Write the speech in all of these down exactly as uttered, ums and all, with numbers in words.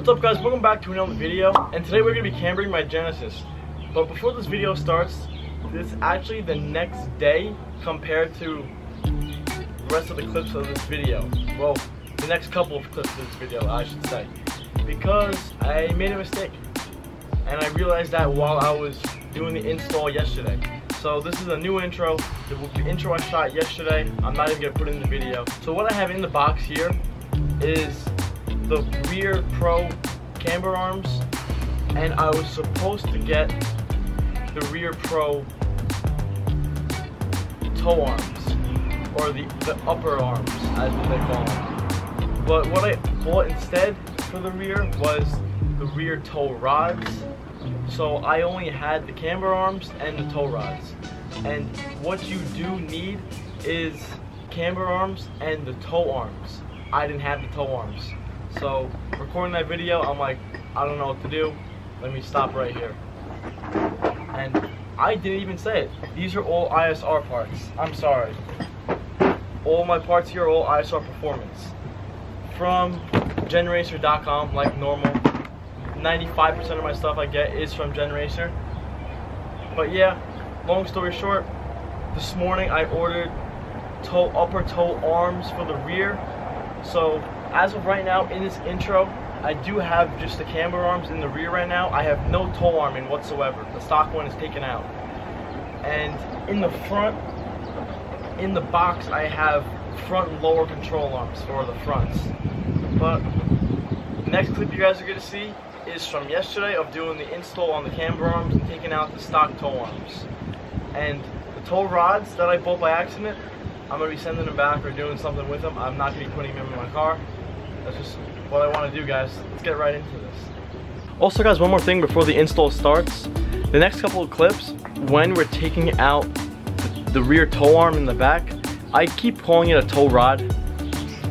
What's up, guys? Welcome back to another video, and today we're going to be cambering my Genesis. But before this video starts, this is actually the next day compared to the rest of the clips of this video. Well, the next couple of clips of this video, I should say. Because I made a mistake, and I realized that while I was doing the install yesterday. So this is a new intro, the, the intro I shot yesterday, I'm not even going to put it in the video. So what I have in the box here is the rear pro camber arms, and I was supposed to get the rear pro toe arms, or the, the upper arms as they call them. But what I bought instead for the rear was the rear toe rods, so I only had the camber arms and the toe rods. And what you do need is camber arms and the toe arms. I didn't have the toe arms. So, recording that video, I'm like, I don't know what to do. Let me stop right here. And I didn't even say it. These are all I S R parts. I'm sorry. All my parts here are all I S R Performance. From Gen Racer dot com, like normal. ninety-five percent of my stuff I get is from GenRacer. But yeah, long story short, this morning I ordered toe upper toe arms for the rear. So, as of right now, in this intro, I do have just the camber arms in the rear right now. I have no toe arm in whatsoever. The stock one is taken out. And in the front, in the box, I have front and lower control arms for the fronts. But the next clip you guys are going to see is from yesterday of doing the install on the camber arms and taking out the stock toe arms. And the toe rods that I bought by accident, I'm going to be sending them back or doing something with them. I'm not going to be putting them in my car. That's just what I want to do, guys. Let's get right into this. Also, guys, one more thing before the install starts. The next couple of clips, when we're taking out the rear toe arm in the back, I keep calling it a toe rod.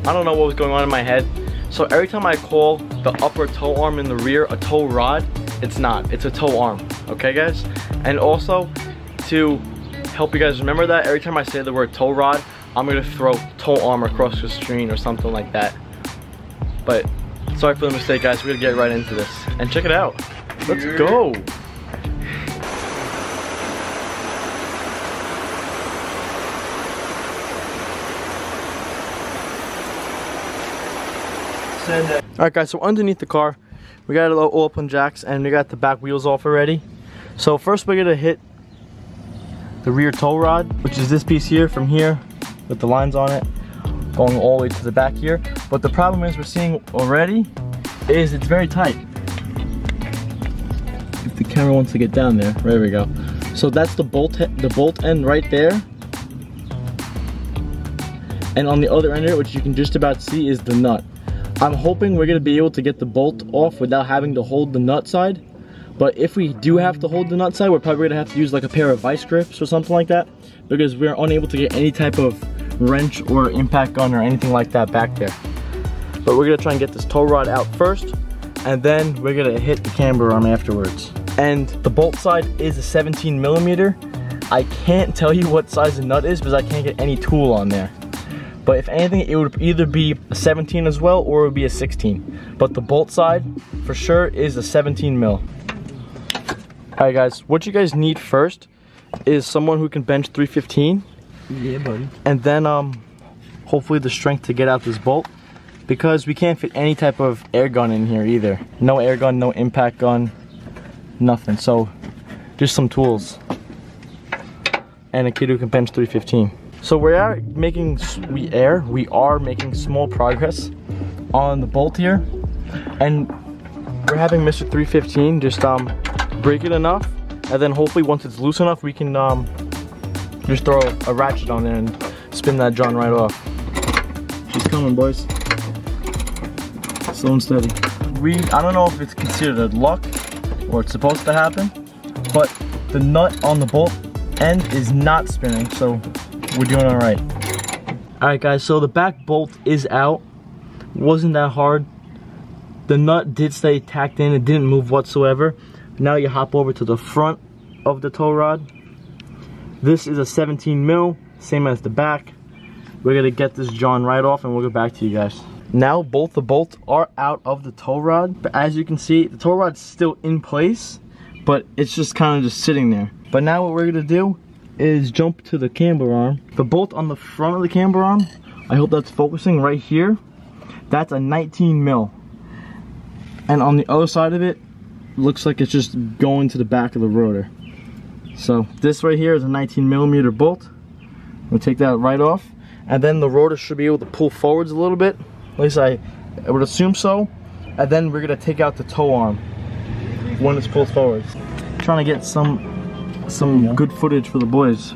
I don't know what was going on in my head. So every time I call the upper toe arm in the rear a toe rod, it's not. It's a toe arm. Okay, guys? And also, to help you guys remember that, every time I say the word toe rod, I'm going to throw toe arm across the screen or something like that. But sorry for the mistake, guys. We're going to get right into this. And check it out. Let's go. Alright, guys. So underneath the car, we got it all up on jacks and we got the back wheels off already. So first we're going to hit the rear toe rod, which is this piece here from here with the lines on it. Going all the way to the back here, but the problem is we're seeing already is it's very tight. If the camera wants to get down there, there we go. So that's the bolt, the bolt end right there, and on the other end of it, which you can just about see, is the nut. I'm hoping we're gonna be able to get the bolt off without having to hold the nut side, but if we do have to hold the nut side, we're probably gonna have to use like a pair of vice grips or something like that, because we're unable to get any type of wrench or impact gun or anything like that back there. But we're gonna try and get this toe rod out first, and then we're gonna hit the camber arm afterwards. And the bolt side is a seventeen millimeter. I can't tell you what size the nut is because I can't get any tool on there, but if anything it would either be a seventeen as well or it would be a sixteen, but the bolt side for sure is a seventeen mil. Alright, guys, what you guys need first is someone who can bench three fifteen. Yeah, buddy. And then um, hopefully the strength to get out this bolt, because we can't fit any type of air gun in here either. No air gun, no impact gun, nothing. So just some tools and a kid who can bench three fifteen. So we are making we air we are making small progress on the bolt here, and we're having Mister three fifteen just um break it enough, and then hopefully once it's loose enough we can um. just throw a ratchet on there and spin that John right off. She's coming, boys. Slow and steady. We, I don't know if it's considered luck or it's supposed to happen, but the nut on the bolt end is not spinning, so we're doing all right. All right, guys, so the back bolt is out. Wasn't that hard. The nut did stay tacked in. It didn't move whatsoever. Now you hop over to the front of the toe rod. This is a seventeen mil, same as the back. We're gonna get this John right off and we'll go back to you guys. Now both the bolts are out of the tow rod, but as you can see, the tow rod's still in place, but it's just kind of just sitting there. But now what we're gonna do is jump to the camber arm. The bolt on the front of the camber arm, I hope that's focusing right here, that's a nineteen mil. And on the other side of it, looks like it's just going to the back of the rotor. So this right here is a nineteen millimeter bolt. We'll take that right off. And then the rotor should be able to pull forwards a little bit. At least I, I would assume so. And then we're gonna take out the tow arm when it's pulled forwards. I'm trying to get some some yeah. good footage for the boys.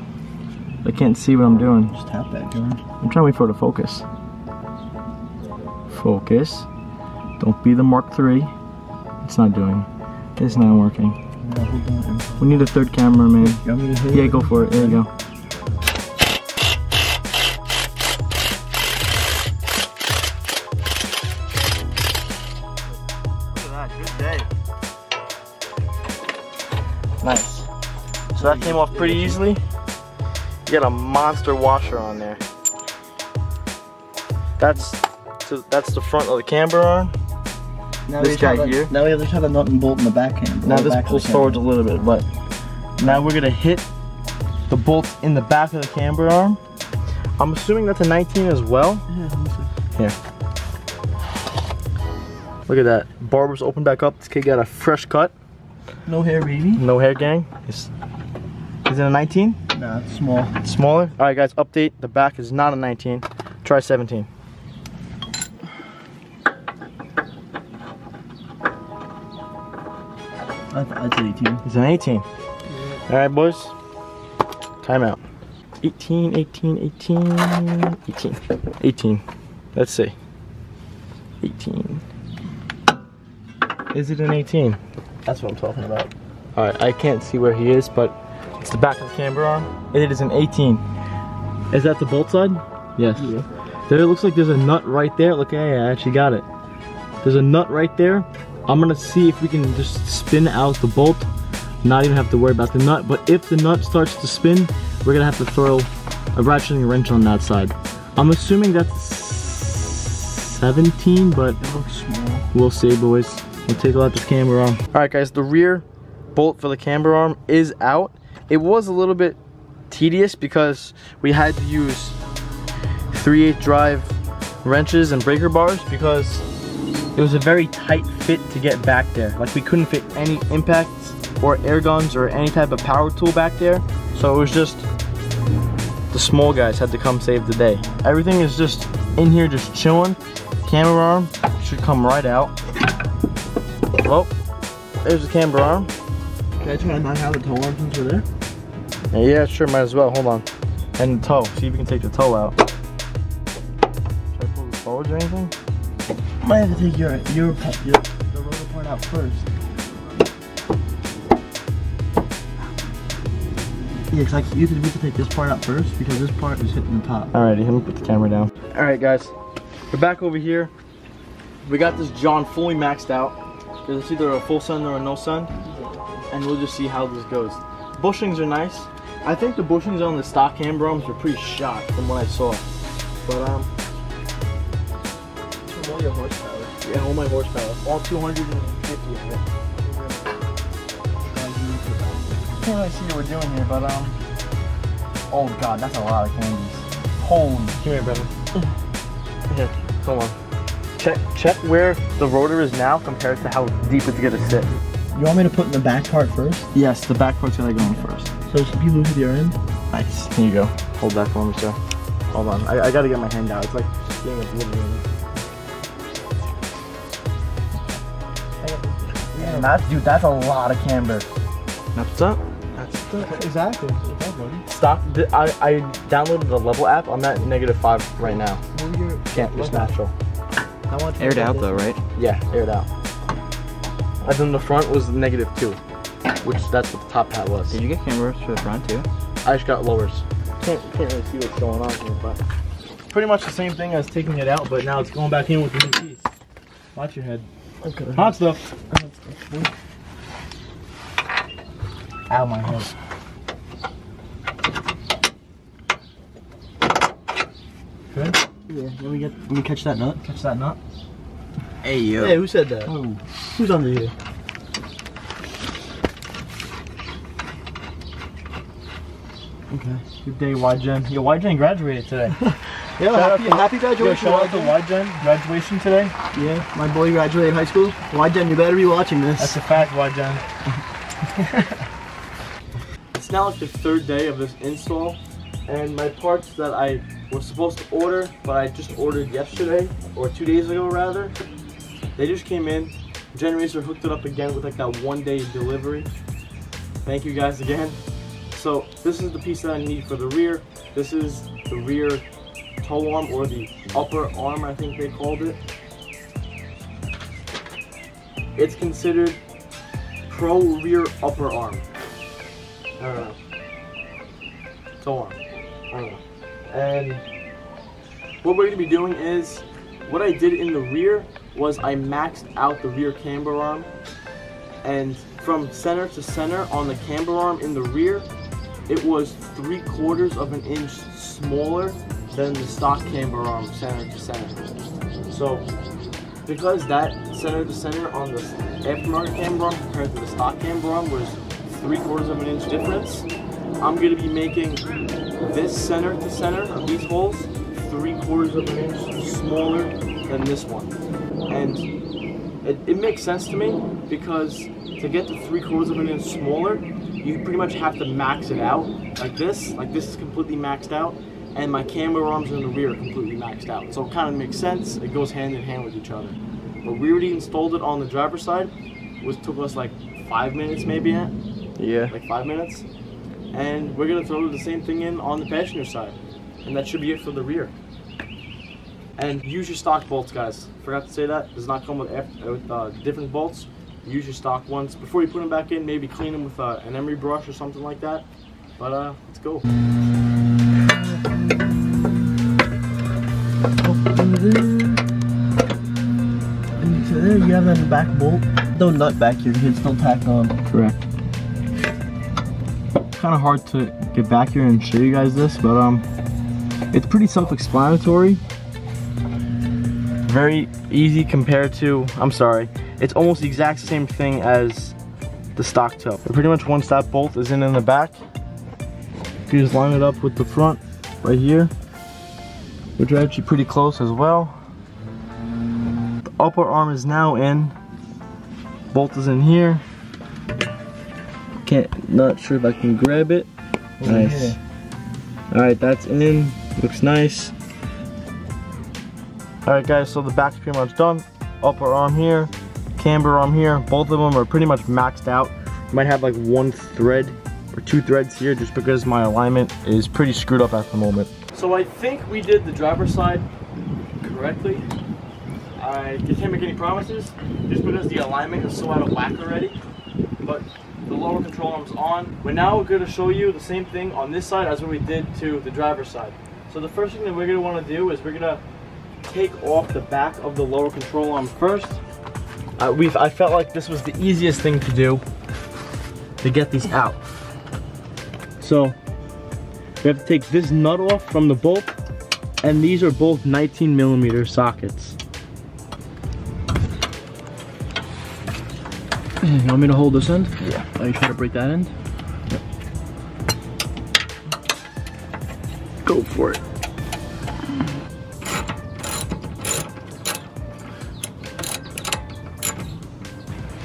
I can't see what I'm doing. Just tap that, Jordan. I'm trying to wait for it to focus. Focus. Don't be the Mark three. It's not doing. It's not working. No, we need a third camera, man. Yeah, go for it. There you go. Nice. So that came off pretty easily. You got a monster washer on there. That's to, that's the front of the camber arm. Now this guy here. Now we have to try the nut and bolt in the back camber. Now this pulls forward a little bit, but now we're gonna hit the bolt in the back of the camber arm. I'm assuming that's a nineteen as well. Yeah, let me see. Here. Look at that. Barber's opened back up. This kid got a fresh cut. No hair, baby. No hair, gang. Is it a nineteen? Nah, it's small. It's smaller? Alright, guys, update. The back is not a nineteen. Try seventeen. That's an eighteen. It's an eighteen. Yeah. Alright, boys. Time out. eighteen, eighteen, eighteen, eighteen, eighteen. Let's see. eighteen. Is it an eighteen? That's what I'm talking about. Alright, I can't see where he is, but it's the back of the camber arm. It is an eighteen. Is that the bolt side? Yes. Yeah. There it looks like there's a nut right there. Look, hey, I actually got it. There's a nut right there. I'm gonna see if we can just spin out the bolt. Not even have to worry about the nut, but if the nut starts to spin, we're gonna have to throw a ratcheting wrench on that side. I'm assuming that's seventeen, but it looks small. We'll see, boys. We'll take out this camber arm. Alright guys, the rear bolt for the camber arm is out. It was a little bit tedious because we had to use three eighths drive wrenches and breaker bars because it was a very tight fit to get back there. Like we couldn't fit any impacts or air guns or any type of power tool back there. So it was just the small guys had to come save the day. Everything is just in here just chilling. Camber arm should come right out. Well, there's the camber arm. Can I try to knock out the tow arm since we're there? Yeah, sure, might as well. Hold on. And the toe. See if we can take the toe out. Should I pull this forwards or anything? Might have to take your, your, your the rotor part out first. Yeah, because like, you could take this part out first because this part is hitting the top. Alrighty, let me put the camera down. Alright, guys. We're back over here. We got this John fully maxed out. Because it's either a full sun or a no sun, and we'll just see how this goes. Bushings are nice. I think the bushings on the stock camber arms were pretty shot from what I saw. But um, it's from all your horsepower. Yeah, all my horsepower. All two hundred fifty of it. I can't really see what we're doing here, but um, oh god, that's a lot of candies. Holy, come here, brother. Here, come on. Check, check where the rotor is now compared to how deep it's gonna sit. You want me to put in the back part first? Yes, the back part's gonna go in first. So should you lose your end? Nice. Here you go. Hold that for me, sir. Hold on. I, I gotta get my hand out. It's like being obliterated. Yeah, that's, dude, that's a lot of camber. That's up. That's the, exactly. Stop. I, I downloaded the Level app. I'm at negative five right now. Well, can't. It's natural. Aired out though, right? Yeah, aired out. And then the front was negative two, which that's what the top hat was. Did you get cameras for the front too? I just got lowers. Can't, can't really see what's going on here, but pretty much the same thing as taking it out, but now it's going back in with the new piece. Watch your head. Okay. Hot stuff. Ow, my head. Good? Yeah, let me get let me catch that nut. Catch that nut. Hey yo. Hey, who said that? Oh. Who's under here? Okay. Good day, Y Gen. Yo, Y Gen graduated today. Yo, happy, happy graduation. Yo, shout out to Y Gen graduation today. Yeah, my boy graduated high school. Y Gen, you better be watching this. That's a fact, Y Gen. It's now like the third day of this install, and my parts that I was supposed to order, but I just ordered yesterday, or two days ago rather, they just came in. GenRacer hooked it up again with like that one day delivery. Thank you guys again. So this is the piece that I need for the rear. This is the rear toe arm, or the upper arm, I think they called it. It's considered pro rear upper arm. I don't know. Toe arm. I don't know. And what we're going to be doing is, what I did in the rear was I maxed out the rear camber arm. And from center to center on the camber arm in the rear, it was three quarters of an inch smaller than the stock camber arm center to center. So because that center to center on the aftermarket camber arm compared to the stock camber arm was three quarters of an inch difference, I'm going to be making this center to center of these holes three quarters of an inch smaller than this one. And it, it makes sense to me, because to get to three quarters of an inch smaller, you pretty much have to max it out like this. Like this is completely maxed out, and my camber arms in the rear are completely maxed out. So it kind of makes sense. It goes hand in hand with each other. But we already installed it on the driver's side, which took us like five minutes maybe at. Yeah. Like five minutes. And we're gonna throw the same thing in on the passenger side. And that should be it for the rear. And use your stock bolts, guys. Forgot to say that. It does not come with, after, with uh, different bolts. Use your stock ones. Before you put them back in, maybe clean them with uh, an emery brush or something like that. But uh, let's go. And so there you have that back bolt. No nut back here, it's still tacked on. Correct. Kind of hard to get back here and show you guys this, but um, it's pretty self-explanatory. Very easy compared to, I'm sorry, it's almost the exact same thing as the stock toe. Pretty much once that bolt is in in the back, you just line it up with the front right here, which are actually pretty close as well. The upper arm is now in, bolt is in here. Can't, not sure if I can grab it. Oh, nice. Yeah. All right, that's in, looks nice. Alright guys, so the back's pretty much done. Upper arm here, camber arm here. Both of them are pretty much maxed out. You might have like one thread or two threads here just because my alignment is pretty screwed up at the moment. So I think we did the driver's side correctly. I can't make any promises just because the alignment is so out of whack already. But the lower control arm's on. We're now going to show you the same thing on this side as what we did to the driver's side. So the first thing that we're going to want to do is we're going to take off the back of the lower control arm first. Uh, we've, I felt like this was the easiest thing to do to get these out. So we have to take this nut off from the bolt, and these are both nineteen millimeter sockets. You want me to hold this end? Yeah. Are you trying to break that end? Yep. Go for it.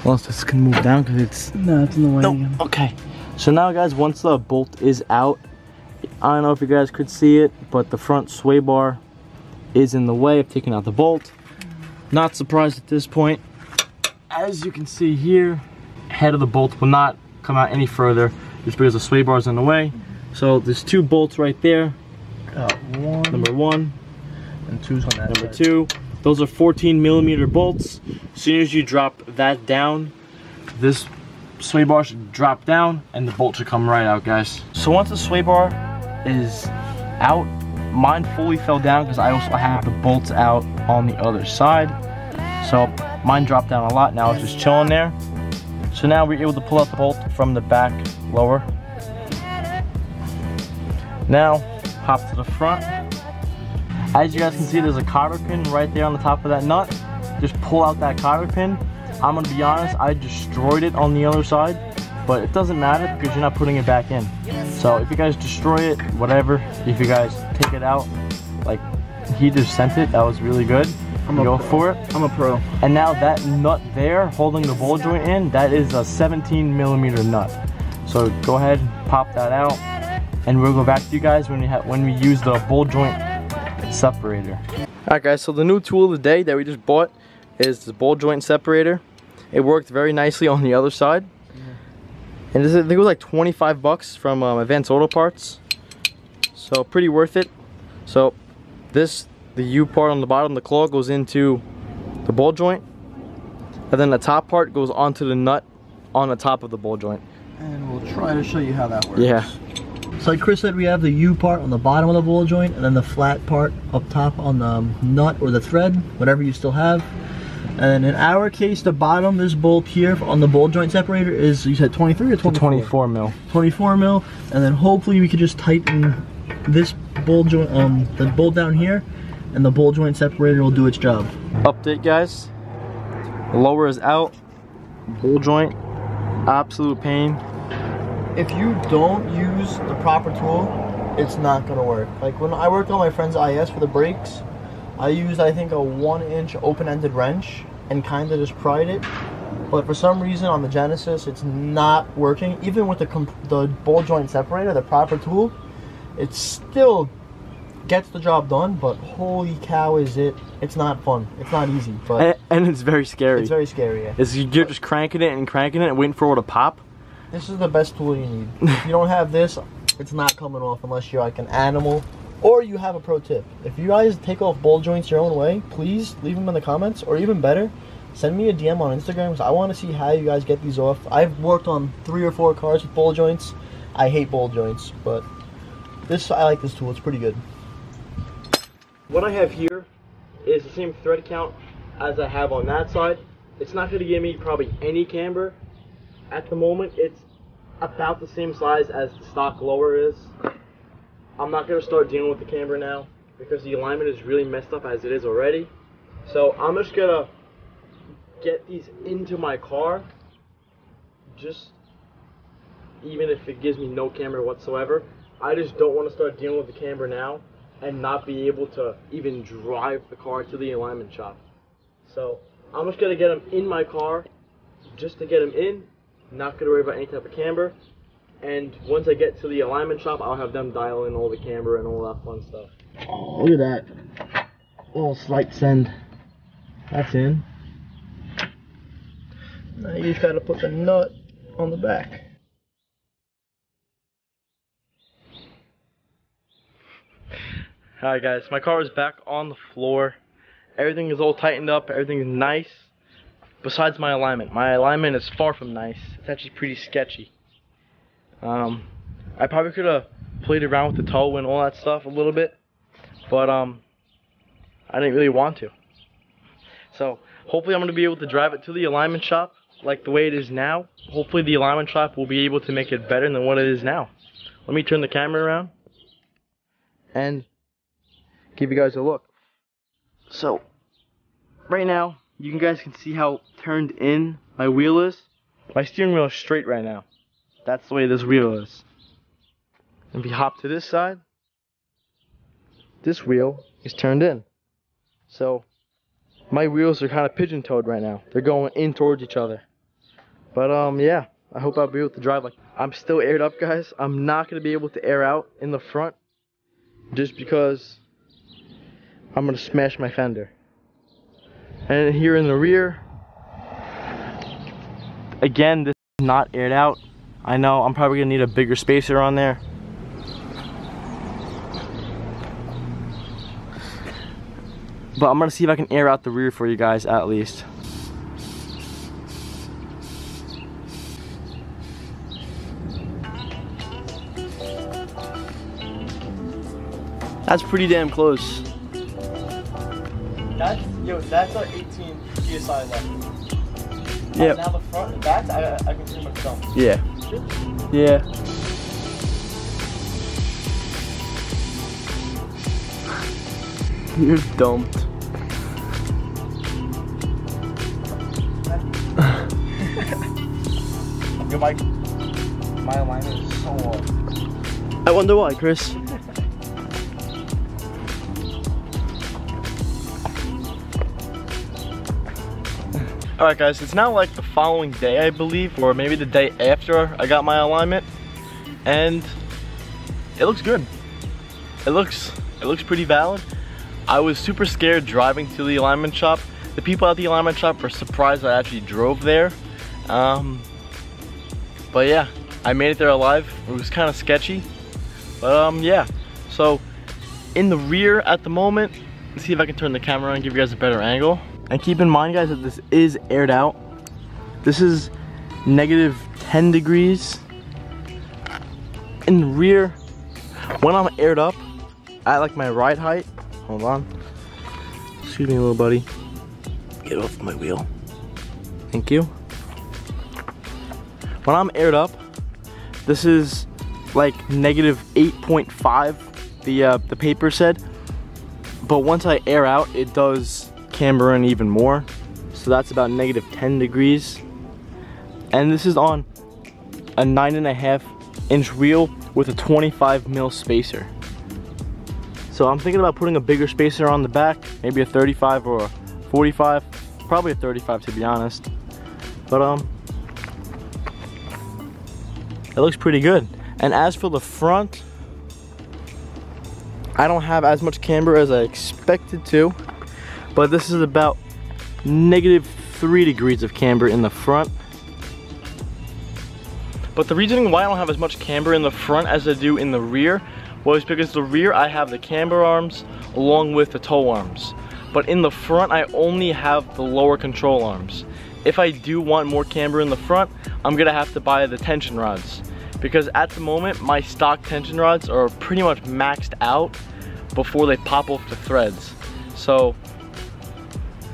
Well, this can move down because it's... No, it's in the way. No. Again. Okay. So now, guys, once the bolt is out, I don't know if you guys could see it, but the front sway bar is in the way of taking out the bolt. Not surprised at this point. As you can see here, head of the bolt will not come out any further just because the sway bar is in the way. So there's two bolts right there. Got one. Number one. And two's on that Number side. two. Those are fourteen millimeter bolts. As soon as you drop that down, this sway bar should drop down and the bolt should come right out, guys. So once the sway bar is out, mine fully fell down because I also have the bolts out on the other side. So mine dropped down a lot, now it's just chilling there. So now we're able to pull out the bolt from the back lower. Now, hop to the front. As you guys can see, there's a cotter pin right there on the top of that nut. Just pull out that cotter pin. I'm gonna be honest, I destroyed it on the other side, but it doesn't matter because you're not putting it back in. So if you guys destroy it, whatever. If you guys take it out, like he just sent it, that was really good. I'm gonna go for it. I'm a pro. And now that nut there holding the ball joint in, that is a seventeen millimeter nut. So go ahead, pop that out, and we'll go back to you guys when we have when we use the ball joint separator. Alright guys, so the new tool of the day that we just bought is the ball joint separator. It worked very nicely on the other side. And this is, I think it was like twenty-five bucks from um, Advanced Auto Parts. So pretty worth it. So this, the U part on the bottom, the claw goes into the ball joint. And then the top part goes onto the nut on the top of the ball joint. And we'll try to show you how that works. Yeah. So like Chris said, we have the U part on the bottom of the ball joint and then the flat part up top on the nut or the thread, whatever you still have. And in our case, the bottom, this bolt here on the ball joint separator is, you said twenty-three or twenty-four? twenty-four mil. twenty-four mil, and then hopefully we could just tighten this ball joint, um, the bolt down here, and the ball joint separator will do its job. Update guys, the lower is out, ball joint, absolute pain. If you don't use the proper tool, it's not gonna work. Like when I worked on my friend's I S for the brakes, I used, I think, a one inch open-ended wrench and kind of just pried it. But for some reason on the Genesis, it's not working. Even with the, the ball joint separator, the proper tool, it still gets the job done, but holy cow is it, it's not fun. It's not easy, but. And, and it's very scary. It's very scary, yeah. It's, you're just cranking it and cranking it and waiting for it to pop. This is the best tool you need. If you don't have this, it's not coming off unless you're like an animal or you have a pro tip. If you guys take off ball joints your own way, please leave them in the comments, or even better, send me a D M on Instagram because I want to see how you guys get these off. I've worked on three or four cars with ball joints. I hate ball joints, but this, I like this tool. It's pretty good. What I have here is the same thread count as I have on that side. It's not going to give me probably any camber. At the moment, it's about the same size as the stock lower is. I'm not going to start dealing with the camber now because the alignment is really messed up as it is already. So I'm just going to get these into my car, just even if it gives me no camber whatsoever. I just don't want to start dealing with the camber now and not be able to even drive the car to the alignment shop. So I'm just going to get them in my car just to get them in. Not going to worry about any type of camber, and once I get to the alignment shop, I'll have them dial in all the camber and all that fun stuff. Oh, look at that. Little slight send. That's in. Now you just got to put the nut on the back. Alright guys, my car is back on the floor. Everything is all tightened up, everything is nice. Besides my alignment. My alignment is far from nice. It's actually pretty sketchy. Um, I probably could have played around with the toe and all that stuff a little bit, but um, I didn't really want to. So hopefully I'm going to be able to drive it to the alignment shop like the way it is now. Hopefully the alignment shop will be able to make it better than what it is now. Let me turn the camera around and give you guys a look. So right now, you guys can see how turned in my wheel is. My steering wheel is straight right now. That's the way this wheel is. And if you hop to this side, this wheel is turned in. So my wheels are kind of pigeon-toed right now. They're going in towards each other. But um, yeah, I hope I'll be able to drive like. I'm still aired up, guys. I'm not gonna be able to air out in the front just because I'm gonna smash my fender. And here in the rear, again, this is not aired out. I know I'm probably gonna need a bigger spacer on there. But I'm gonna see if I can air out the rear for you guys at least. That's pretty damn close. That's, yo, that's our eighteen P S I left. Yeah. Now the front and back, I, I can pretty much dump. Yeah. Yeah. You're dumped. Yo, Mike. My alignment is so off. I wonder why, Chris. Alright guys, it's now like the following day, I believe, or maybe the day after I got my alignment, and it looks good. It looks, it looks pretty valid. I was super scared driving to the alignment shop. The people at the alignment shop were surprised I actually drove there. Um, but yeah, I made it there alive. It was kind of sketchy, but um, yeah. So, in the rear at the moment, let's see if I can turn the camera on and give you guys a better angle. And keep in mind guys that this is aired out. This is negative ten degrees. In the rear, when I'm aired up, at like my ride height, hold on. Excuse me little buddy. Get off my wheel. Thank you. When I'm aired up, this is like negative eight point five, the, uh, the paper said. But once I air out, it does camber in even more, so that's about negative ten degrees, and this is on a nine and a half inch wheel with a twenty-five mil spacer. So I'm thinking about putting a bigger spacer on the back, maybe a thirty-five or a forty-five, probably a thirty-five to be honest. But um, it looks pretty good. And as for the front, I don't have as much camber as I expected to. But this is about negative three degrees of camber in the front. But the reasoning why I don't have as much camber in the front as I do in the rear was because the rear I have the camber arms along with the toe arms. But in the front I only have the lower control arms. If I do want more camber in the front, I'm gonna have to buy the tension rods. Because at the moment my stock tension rods are pretty much maxed out before they pop off the threads. So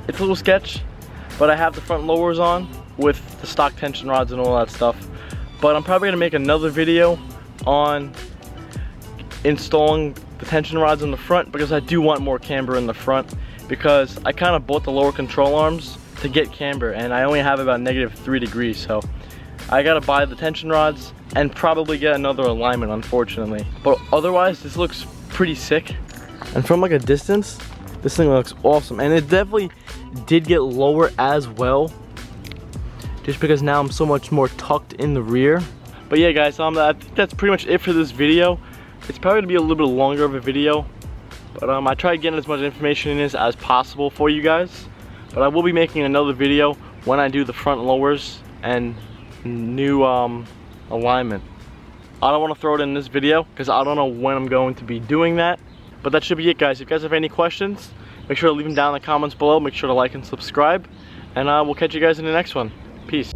it's a little sketch, but I have the front lowers on with the stock tension rods and all that stuff. But I'm probably gonna make another video on installing the tension rods in the front because I do want more camber in the front, because I kind of bought the lower control arms to get camber and I only have about negative three degrees. So I gotta buy the tension rods and probably get another alignment, unfortunately. But otherwise, this looks pretty sick. And from like a distance, this thing looks awesome, and it definitely did get lower as well, just because now I'm so much more tucked in the rear. But yeah guys, um, I think that's pretty much it for this video. It's probably gonna be a little bit longer of a video, but um, I tried getting as much information in this as possible for you guys. But I will be making another video when I do the front lowers and new um, alignment. I don't want to throw it in this video because I don't know when I'm going to be doing that. But that should be it guys. If you guys have any questions, make sure to leave them down in the comments below. Make sure to like and subscribe. And uh, we'll catch you guys in the next one. Peace.